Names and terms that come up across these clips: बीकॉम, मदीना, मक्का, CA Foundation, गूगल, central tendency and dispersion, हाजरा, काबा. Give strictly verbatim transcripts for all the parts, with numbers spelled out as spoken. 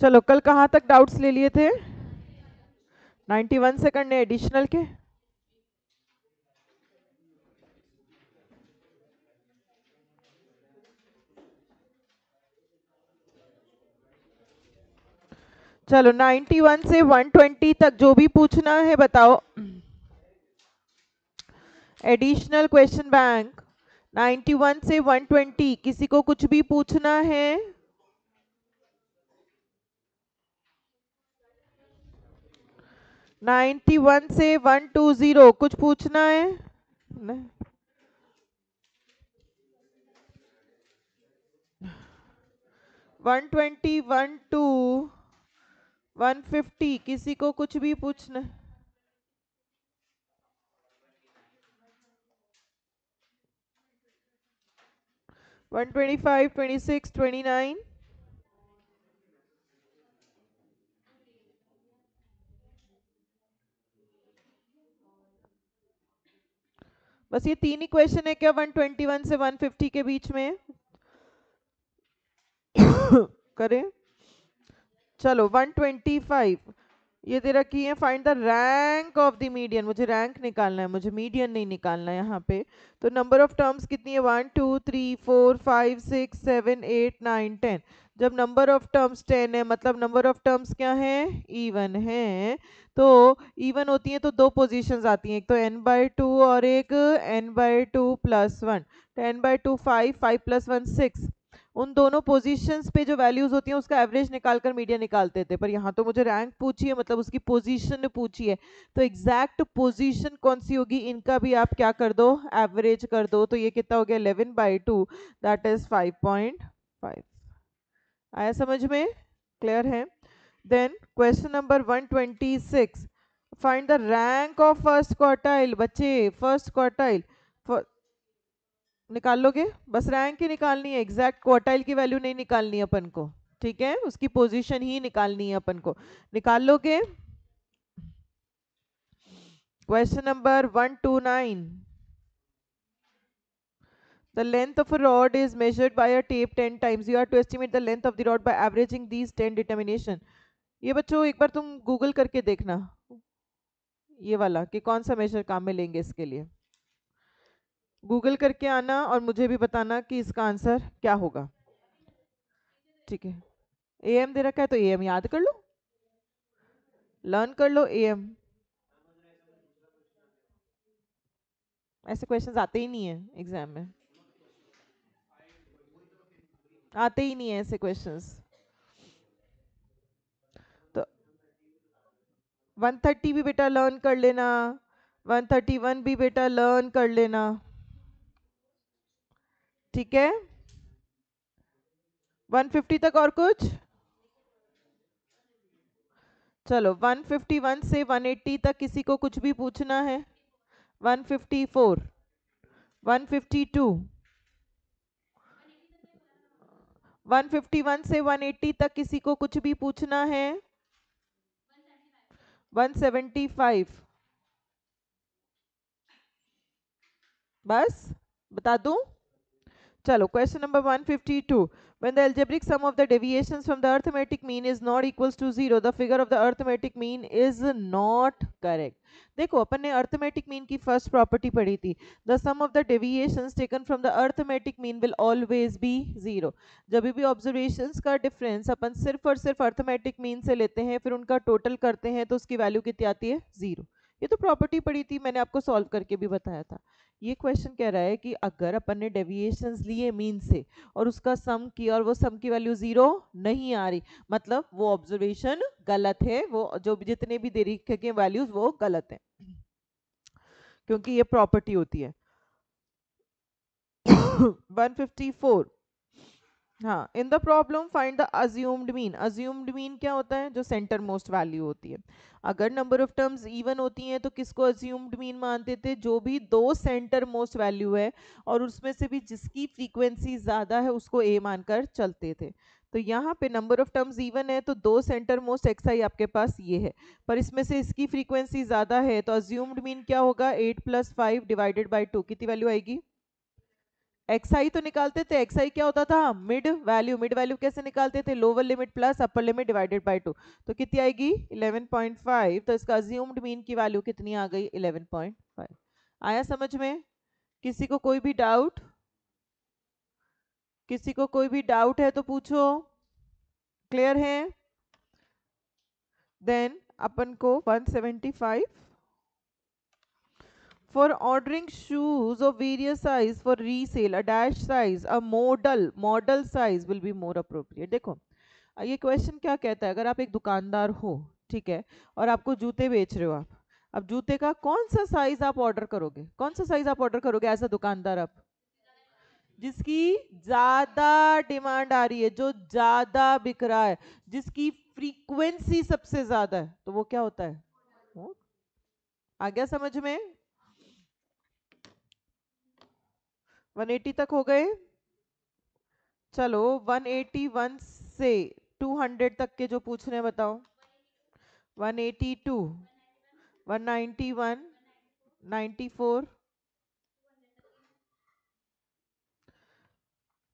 चलो कल कहाँ तक डाउट्स ले लिए थे? इक्यानवे से करने एडिशनल के। चलो इक्यानवे से एक सौ बीस तक जो भी पूछना है बताओ। एडिशनल क्वेश्चन बैंक इक्यानवे से एक सौ बीस, किसी को कुछ भी पूछना है? इक्यानवे से एक सौ बीस कुछ पूछना है? नहीं। एक सौ बीस, बारह, एक सौ पचास, किसी को कुछ भी पूछना है? एक सौ पच्चीस, छब्बीस, उनतीस, बस ये तीन ही क्वेश्चन है क्या एक सौ इक्कीस से एक सौ पचास के बीच में? करें। चलो एक सौ पच्चीस ये तेरा की है, find the rank of the median. मुझे रैंक निकालना है, मुझे मीडियन नहीं निकालना है यहाँ पे। तो नंबर ऑफ टर्म्स कितनी है? One two three four five six seven eight nine ten. जब नंबर ऑफ टर्म्स टेन है मतलब नंबर ऑफ टर्म्स क्या है? इवन है। तो इवन होती है तो दो पोजीशंस आती हैं, एक तो एन बाई टू और एक N by two plus one. तो N by two five, five plus one six. उन दोनों पोजीशंस पे जो वैल्यूज होती हैं उसका एवरेज निकालकर मीडियन निकालते थे, पर यहाँ तो मुझे रैंक पूछी है मतलब उसकी पोजीशन पूछी है। तो एग्जैक्ट पोजीशन कौन सी होगी इनका भी आप क्या कर दो? एवरेज कर दो। तो ये कितना हो गया? Eleven by two, that is five point five. आया समझ में? क्लियर है? देन क्वेश्चन नंबर एक सौ छब्बीस, find the rank of first quartile. बच्चे फर्स्ट क्वार्टाइल निकाल लोगे? बस रैंक ही निकालनी है, एग्जैक्ट क्वार्टाइल की वैल्यू नहीं निकालनी है अपन को, ठीक है? उसकी पोजीशन ही निकालनी है अपन को। निकाल लोगे? क्वेश्चन नंबर एक सौ उनतीस, the length of a rod is measured by a tape ten times. You are to estimate the length of the rod by averaging these ten determination. ये बच्चों एक बार तुम गूगल करके देखना ये वाला कि कौन सा मेजर काम में लेंगे। इसके लिए गूगल करके आना और मुझे भी बताना कि इसका आंसर क्या होगा, ठीक है? ए एम दे रखा है तो ए एम याद कर लो, लर्न कर लो ए एम। ऐसे क्वेश्चंस आते ही नहीं है एग्जाम में, आते ही नहीं है ऐसे क्वेश्चंस। तो एक सौ तीस भी बेटा लर्न कर लेना, एक सौ इकतीस भी बेटा लर्न कर लेना, ठीक है? एक सौ पचास तक और कुछ? चलो एक सौ इक्यावन से एक सौ अस्सी तक किसी को कुछ भी पूछना है? एक सौ चौवन, एक सौ बावन, एक सौ इक्यावन से एक सौ अस्सी तक किसी को कुछ भी पूछना है? एक सौ पचहत्तर। बस बता दूं? चलो क्वेश्चन नंबर एक सौ बावन, when the algebraic sum of the deviations from the arithmetic mean is not equals to zero, the figure of the arithmetic mean is not correct. देखो अपन ने arithmetic mean की first property पढ़ी थी, the sum of the deviations taken from the arithmetic mean will always be zero. जब भी observations का difference अपन सिर्फ और सिर्फ arithmetic mean से लेते हैं फिर उनका total करते हैं तो उसकी value कितनी आती है? zero. ये तो प्रॉपर्टी पड़ी थी, मैंने आपको सॉल्व करके भी बताया था। ये क्वेश्चन कह रहा है कि अगर अपन ने डेविएशंस लिए मीन से और उसका सम किया और वो सम की वैल्यू जीरो नहीं आ रही मतलब वो ऑब्जर्वेशन गलत है, वो जो जितने भी देरी के वैल्यूज वो गलत है क्योंकि ये प्रॉपर्टी होती है। एक सौ चौवन, हाँ, in the problem find the assumed mean. Assumed mean क्या होता है? जो सेंटर मोस्ट वैल्यू होती है। अगर नंबर ऑफ टर्म्स इवन होती हैं तो किसको अज्यूम्ड मीन मानते थे? जो भी दो सेंटर मोस्ट वैल्यू है और उसमें से भी जिसकी फ्रीक्वेंसी ज़्यादा है उसको ए मानकर चलते थे। तो यहाँ पे नंबर ऑफ टर्म्स इवन है तो दो सेंटर मोस्ट एक्स आई आपके पास ये है, पर इसमें से इसकी फ्रीक्वेंसी ज़्यादा है तो अज्यूम्ड मीन क्या होगा? Eight plus five divided by two, कितनी वैल्यू आएगी? एक्सआई तो निकालते थे, एक्सआई क्या होता था, मिड वैल्यू। मिड वैल्यू कैसे निकालते थे, lower limit plus upper limit divided by two. तो कितनी आएगी इलेवन पॉइंट फाइव। तो इसका अज्यूम्ड मीन की वैल्यू कितनी आ गई इलेवन पॉइंट फाइव। आया समझ में? किसी को कोई भी डाउट, किसी को कोई भी डाउट है तो पूछो। क्लियर है? देन अपन को one seventy five, for ordering shoes of various size for resale, a dash size, a model, model size will be more appropriate. देखो ये क्वेश्चन क्या कहता है, अगर आप एक दुकानदार हो, ठीक है, और आपको जूते बेच रहे हो आप, अब जूते का कौन सा साइज आप ऑर्डर करोगे, कौन सा साइज आप ऑर्डर करोगे एज अ दुकानदार? आप जिसकी ज्यादा डिमांड आ रही है, जो ज्यादा बिक रहा है, जिसकी फ्रीक्वेंसी सबसे ज्यादा है, तो वो क्या होता है वो? आ गया समझ में? वन एटी तक हो गए। चलो वन एटी वन से टू हंड्रेड तक के जो पूछ रहे हैं बताओ। One eighty two, one ninety one, ninety four,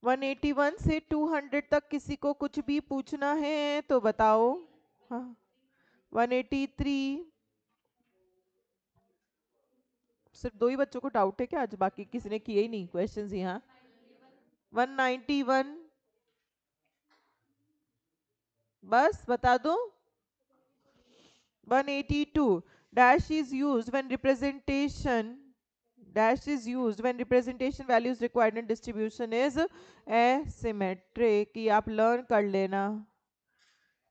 one eighty one से टू हंड्रेड तक किसी को कुछ भी पूछना है तो बताओ। हाँ, वन एटी थ्री। सिर्फ दो ही बच्चों को डाउट है क्या आज, बाकी किसी ने किए ही नहीं क्वेश्चंस यहाँ। वन नाइंटी वन, बस बता दो। One eighty two, dash is used when representation, dash is used when representation values required and distribution is asymmetric. ये आप लर्न कर लेना,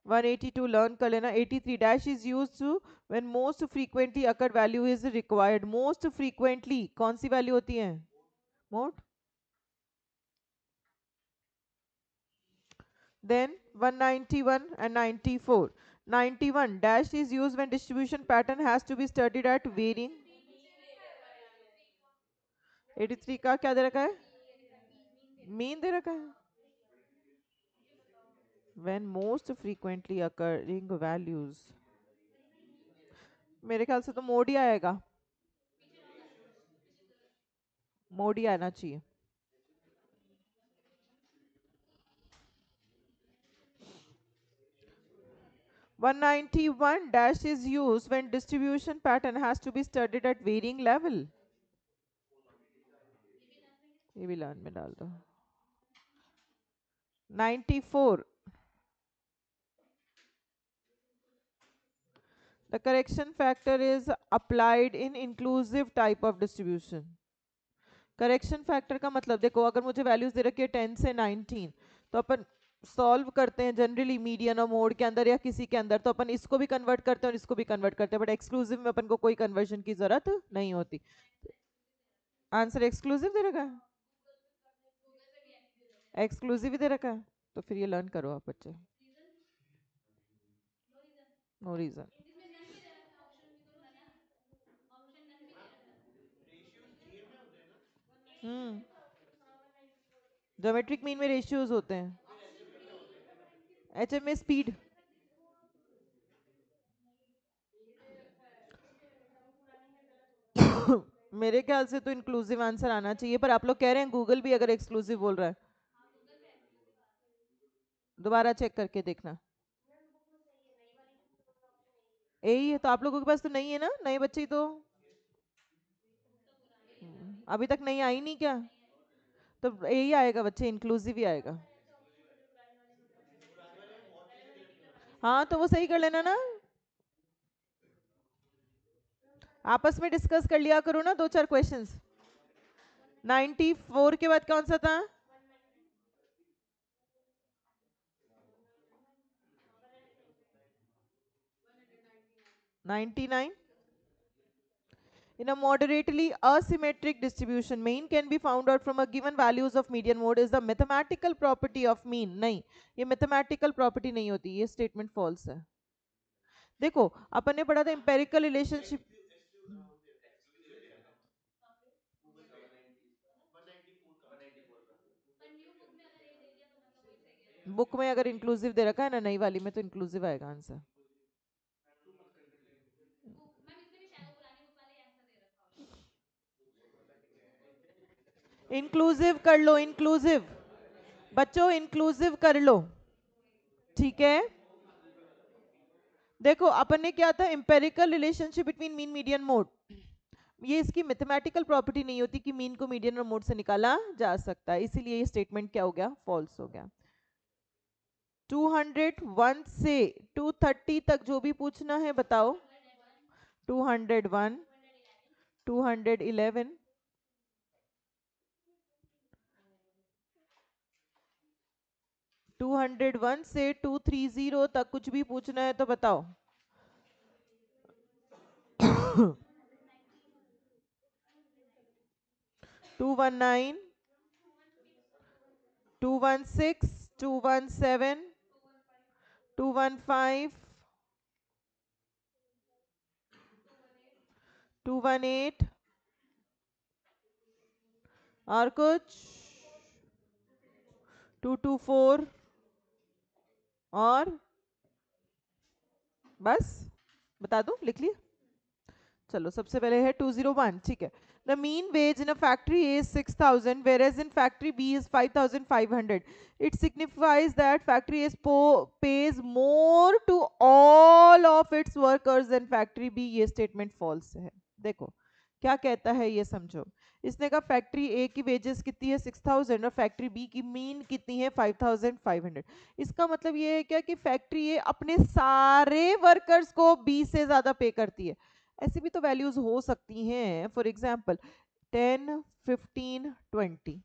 वन एटी टू लर्न कर लेना। Eighty three, dash is used when most frequently occurred value is required. Most frequently कौन सी value होती है? Most. Then one ninety one and ninety four. Ninety one, dash is used when distribution pattern has to be studied at varying. Eighty three का क्या दे रखा है, mean they रखा है। When most frequently occurring values, मेरे ख्याल से तो मोड ही आएगा, मोड ही आना चाहिए। One ninety one, dash is used when distribution pattern has to be studied at varying level. ये भी लाइन में डाल दो। Ninety four, the correction factor is applied in inclusive type of distribution. correction factor का मतलब देखो, अगर मुझे values दे रखी है टेन से नाइंटीन, तो अपन solve करते हैं generally median और mode के अंदर या किसी के अंदर, तो अपन इसको भी convert करते हैं और इसको भी convert करते हैं, but exclusive में अपन को कोई conversion की जरूरत नहीं होती। आंसर exclusive दे रखा है, exclusive ही दे रखा है, तो फिर ये learn करो आप बच्चे। no reason। Hmm, geometric mean में रेशियोज होते हैं। एच एम ए स्पीड, मेरे ख्याल से तो इंक्लूसिव आंसर आना चाहिए, पर आप लोग कह रहे हैं गूगल भी अगर एक्सक्लूसिव बोल रहा है। दोबारा चेक करके देखना, यही है तो आप लोगों के पास तो नहीं है ना, नए बच्चे तो अभी तक नहीं आई नहीं क्या, तो यही आएगा बच्चे, इंक्लूसिव ही आएगा। हाँ तो वो सही कर लेना ना, आपस में डिस्कस कर लिया करो ना दो चार क्वेश्चंस। नाइंटी फोर के बाद कौन सा था? Ninety nine, in a moderately asymmetric distribution, mean can be found out from a given values of median mode is the mathematical property of mean. नहीं, ये mathematical property नहीं होती, ये statement false है। देखो अपन ने पढ़ा था empirical relationship, बुक में अगर inclusive दे रखा है ना नई वाली में तो inclusive आएगा आंसर। इंक्लूसिव कर लो, इंक्लूसिव बच्चों, इंक्लूसिव कर लो, ठीक है। देखो अपन ने क्या था, empirical relationship between mean median mode, ये इसकी मैथमेटिकल प्रॉपर्टी नहीं होती कि मीन को मीडियन और मोड से निकाला जा सकता है, इसीलिए ये स्टेटमेंट क्या हो गया, फॉल्स हो गया। दो सौ एक से दो सौ तीस तक जो भी पूछना है बताओ, दो सौ एक, दो सौ ग्यारह, दो सौ एक से दो सौ तीस तक कुछ भी पूछना है तो बताओ। दो सौ उन्नीस, दो सौ सोलह, दो सौ सत्रह, दो सौ पंद्रह, दो सौ अठारह और कुछ दो सौ चौबीस और बस बता दूं, लिख लिया। चलो सबसे पहले है दो सौ एक, ठीक है। The mean wage in a factory A is six thousand, whereas in factory B is five thousand five hundred. It signifies that factory A pays more to all of its workers than factory B. ये statement false है। देखो क्या कहता है ये समझो, इसने कहा फैक्ट्री ए की वेजेस कितनी है सिक्स थाउजेंड और फैक्ट्री बी की मीन कितनी है फाइव थाउजेंड फाइव हंड्रेड। इसका मतलब ये है क्या कि फैक्ट्री ए अपने सारे वर्कर्स को बी से ज़्यादा पे करती है। ऐसी भी तो वैल्यूज हो सकती हैं, for example ten, fifteen, twenty,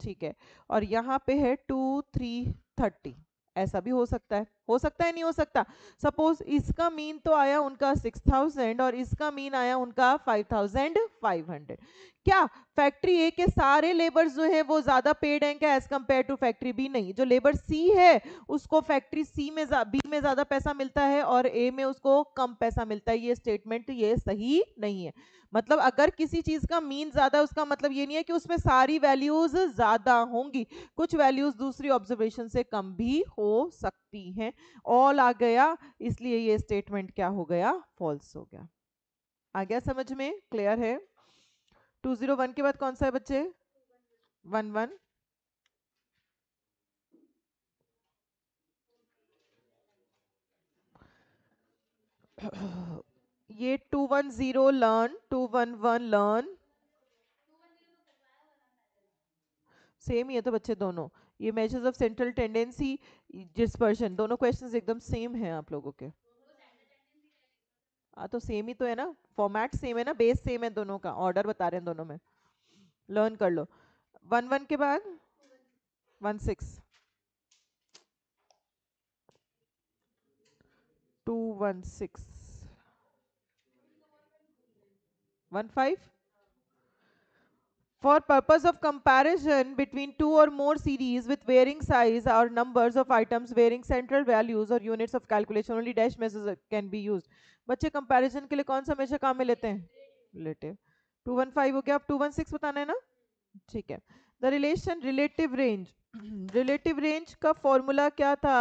ठीक है, और यहाँ पे है टू, थ्री, थर्टी, ऐसा भी हो सकता है। हो सकता है, नहीं हो सकता। सपोज इसका मीन तो आया उनका सिक्स थाउजेंड और इसका मीन आया उनका फाइव थाउजेंड फाइव हंड्रेड। क्या फैक्ट्री ए के सारे लेबर्स जो है वो ज़्यादा पेड हैं क्या as compare to factory B? नहीं, जो लेबर सी है उसको फैक्ट्री सी में बी में ज़्यादा पैसा मिलता है और ए में उसको कम पैसा मिलता है। ये स्टेटमेंट ये सही नहीं है। मतलब अगर किसी चीज़ का मीन ज़्यादा है उसका मतलब ये नहीं है कि उसमें सारी वैल्यूज़ ज़्यादा होंगी, कुछ वैल्यूज़ दूसरी ऑब्जर्वेशन से कम भी हो सकती हैं। ऑल आ गया, इसलिए ये स्टेटमेंट क्या हो गया, फॉल्स हो गया। आ गया समझ में, क्लियर है। दो सौ एक के बाद कौन सा है बच्चे, इलेवन, ये two one zero learn, two one one learn, same ही है तो बच्चे दोनों। ये measures of central tendency dispersion, दोनों क्वेश्चंस एकदम सेम हैं आप लोगों के। हाँ तो सेम ही तो है ना, फॉर्मेट सेम है ना, बेस सेम है दोनों का, ऑर्डर बता रहे हैं दोनों में। लर्न कर लो। वन वन के बाद one six, two one six, one five. For purpose of comparison between two or more series with varying size or numbers of items varying central values or units of calculation only dash measures can be used. बच्चे comparison के लिए कौन सा हमेशा काम में लेते हैं, relative। टू वन फाइव हो गया, अब टू वन सिक्स बताना है ना, ठीक है। The relation relative range, relative range का formula क्या था,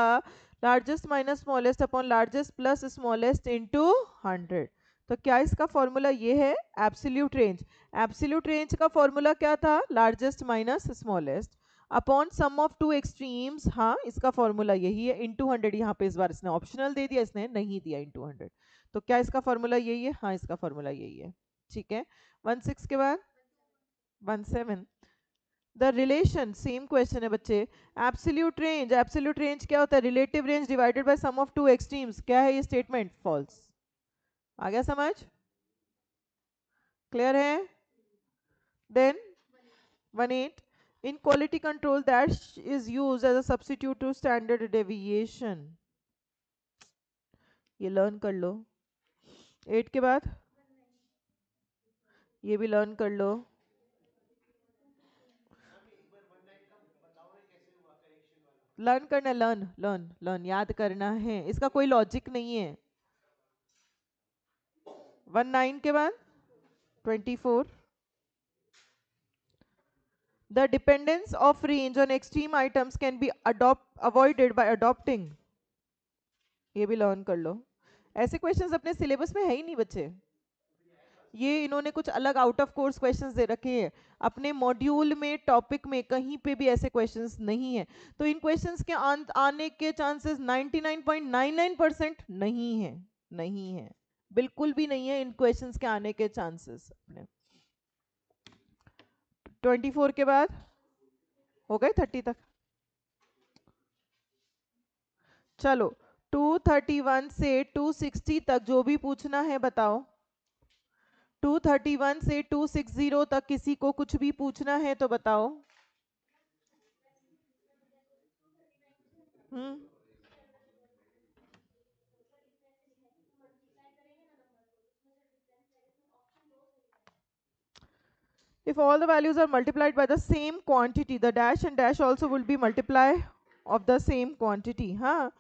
largest minus smallest upon largest plus smallest into hundred. तो क्या इसका फॉर्मूला ये है, एब्सोल्यूट रेंज। एब्सोल्यूट रेंज का फॉर्मूला क्या था, largest minus smallest upon sum of two extremes. हाँ इसका फॉर्मूला यही है, इनटू हंड्रेड। यहाँ पे इस बार इसने ऑप्शनल दे दिया, इसने नहीं दिया इनटू हंड्रेड। तो क्या इसका फॉर्मूला यही है, हाँ इसका फॉर्मूला यही है, ठीक है। वन सिक्स के बाद one seven, the relation, same question है बच्चे। एब्सोल्यूट रेंज, एब्सोल्यूट रेंज क्या होता है, relative range divided by sum of two extremes. क्या है ये स्टेटमेंट, फॉल्स। आ गया समझ, क्लियर है। Then one eight, in quality control that is use as a substitute to standard deviation. ये लर्न कर लो। एट के बाद ये भी लर्न कर लो। लर्न करना, लर्न लर्न लर्न याद करना है, इसका कोई लॉजिक नहीं है। वन नाइन के बाद twenty four, the dependence of range on extreme items can be adopt avoided by adopting. ये भी लर्न कर लो। ऐसे क्वेश्चंस अपने सिलेबस में है ही नहीं बच्चे, ये इन्होंने कुछ अलग आउट ऑफ कोर्स क्वेश्चंस दे रखे हैं, अपने मॉड्यूल में टॉपिक में कहीं पे भी ऐसे क्वेश्चंस नहीं है, तो इन क्वेश्चंस के आने के चांसेस निन्यानवे पॉइंट निन्यानवे परसेंट नहीं है, नहीं है, बिल्कुल भी नहीं है इन क्वेश्चंस के आने के चांसेस। अपने चौबीस के बाद हो गए तीस तक। चलो दो सौ इकतीस से दो सौ साठ तक जो भी पूछना है बताओ, दो सौ इकतीस से दो सौ साठ तक किसी को कुछ भी पूछना है तो बताओ। हम्म If all the values are multiplied by the same quantity, the dash and dash also will be multiplied of the same quantity. हाँ,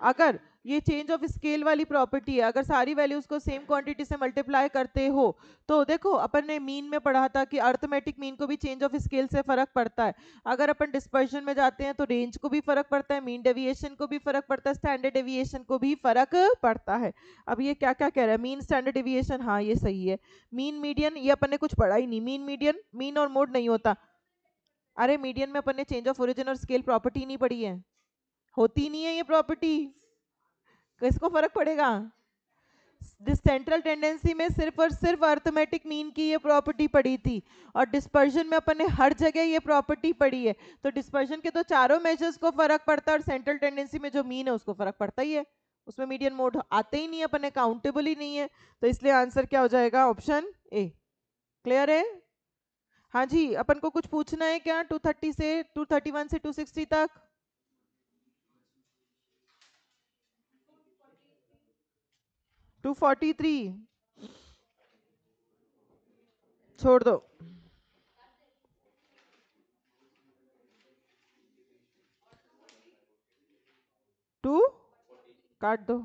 अगर ये change of scale वाली प्रॉपर्टी है, अगर सारी वैल्यूज को सेम क्वांटिटी से मल्टीप्लाई करते हो तो देखो अपन ने मीन में पढ़ा था कि अर्थमेटिक मीन को भी चेंज ऑफ स्केल से फर्क पड़ता है। अगर अपन डिस्पर्जन में जाते हैं तो रेंज को भी फर्क पड़ता है, मीन डेविएशन को भी फर्क पड़ता है, स्टैंडर्ड डेविएशन को भी फर्क पड़ता है। अब ये क्या क्या कह रहा है, मीन स्टैंडर्ड डेविएशन, हाँ ये सही है। मीन मीडियन ये अपन ने कुछ पढ़ा ही नहीं, मीन मीडियन मीन और मोड नहीं होता। अरे मीडियन में अपन ने चेंज ऑफ ओरिजिन और स्केल प्रॉपर्टी नहीं पढ़ी है, होती नहीं है ये प्रॉपर्टी, किसको फर्क पड़ेगा। सेंट्रल टेंडेंसी में सिर्फ और सिर्फ अर्थमेटिक मीन की ये प्रॉपर्टी पड़ी थी और डिस्पर्जन में अपन ने हर जगह ये प्रॉपर्टी पड़ी है, तो डिस्पर्जन के तो चारों मेजर्स को फर्क पड़ता है और सेंट्रल टेंडेंसी में जो मीन है उसको फर्क पड़ता ही है, उसमें मीडियन मोड आते ही नहीं है, अपन ने काउंटेबल ही नहीं है, तो इसलिए आंसर क्या हो जाएगा, ऑप्शन ए। क्लियर है? हाँ जी, अपन को कुछ पूछना है क्या टू थर्टी से टू थर्टी वन से टू सिक्सटी तक? दो सौ तैंतालीस छोड़ दो। टू काट दो।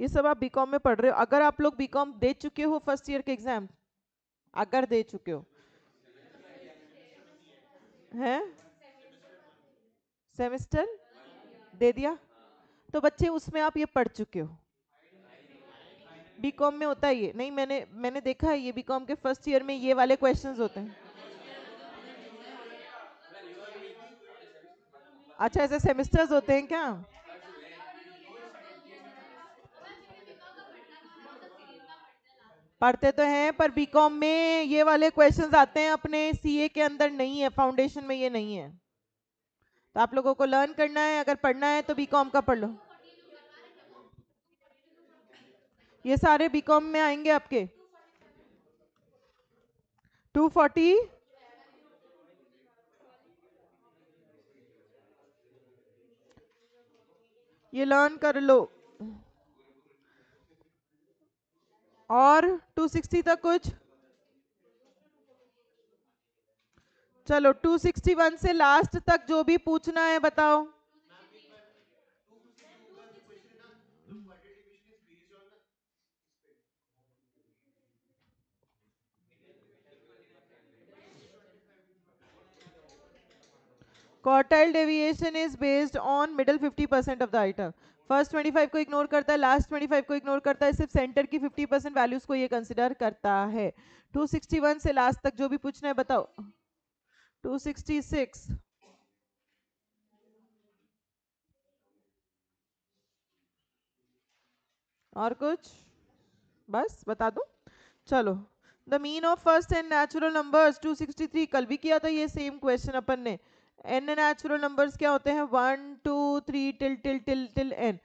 ये सब आप बीकॉम में पढ़ रहे हो, अगर आप लोग बीकॉम दे चुके हो फर्स्ट ईयर के एग्जाम, अगर दे चुके हो हैं, सेमेस्टर दे दिया तो बच्चे उसमें आप ये पढ़ चुके हो। बीकॉम में होता है ये, नहीं मैंने मैंने देखा है ये बीकॉम के फर्स्ट ईयर में ये वाले क्वेश्चंस होते हैं। अच्छा ऐसे सेमेस्टर्स होते हैं क्या? पढ़ते तो हैं पर बीकॉम में ये वाले क्वेश्चंस आते हैं, अपने सीए के अंदर नहीं है, फाउंडेशन में ये नहीं है, तो आप लोगों को लर्न करना है। अगर पढ़ना है तो बीकॉम का पढ़ लो, ये सारे बीकॉम में आएंगे आपके। दो सौ चालीस ये लर्न कर लो और दो सौ साठ तक कुछ। चलो दो सौ इकसठ से लास्ट तक जो भी पूछना है बताओ। Quartile deviation is based on middle fifty percent of the item. First पच्चीस को इग्नोर करता है, लास्ट पच्चीस को इग्नोर करता है, सिर्फ सेंटर की फिफ्टी परसेंट वैल्यूज को ये कंसिडर करता है। दो सौ इकसठ से लास्ट तक जो भी पूछना है बताओ। दो सौ छियासठ और कुछ, बस बता दो। चलो the mean of first and natural numbers दो सौ तिरसठ, कल भी किया था ये सेम क्वेश्चन अपन ने। एन नेचुरल नंबर्स क्या होते हैं, one two three till till till till n.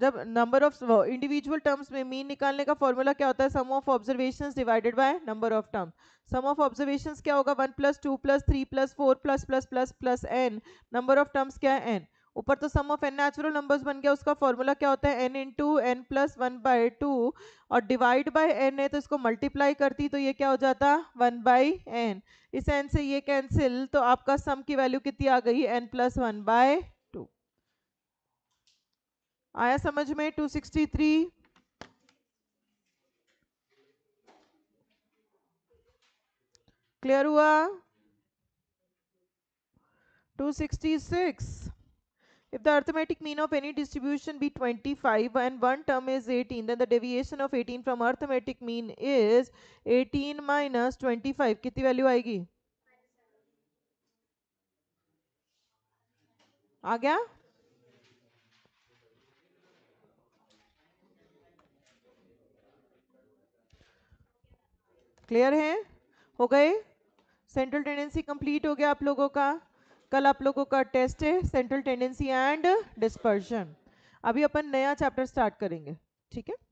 जब नंबर ऑफ इंडिविजुअल टर्म्स में मीन निकालने का फॉर्मूला क्या होता है, sum of observations divided by number of term. Sum of observations क्या होगा, one plus two plus three plus four plus plus plus plus n. Number of terms क्या है, एन। ऊपर तो sum of n natural numbers बन गया, उसका formula क्या होता है, N into n plus one by two, और डिवाइड बाय एन है तो इसको मल्टीप्लाई करती तो ये क्या हो जाता, वन बाई एन। इस एन से ये कैंसिल, तो आपका सम की वैल्यू कितनी आ गई, n plus one by two. आया समझ में दो सौ तिरसठ? क्लियर हुआ? दो सौ छियासठ If the arithmetic mean of any distribution be twenty-five and one term is eighteen, then the deviation of eighteen from arithmetic mean is eighteen minus twenty-five. कितनी वैल्यू आएगी? आ गया? क्लियर है? हो गए? सेंट्रल टेंडेंसी कंप्लीट हो गया आप लोगों का. कल आप लोगों का टेस्ट है सेंट्रल टेंडेंसी एंड डिस्पर्शन. अभी अपन नया चैप्टर स्टार्ट करेंगे. ठीक है.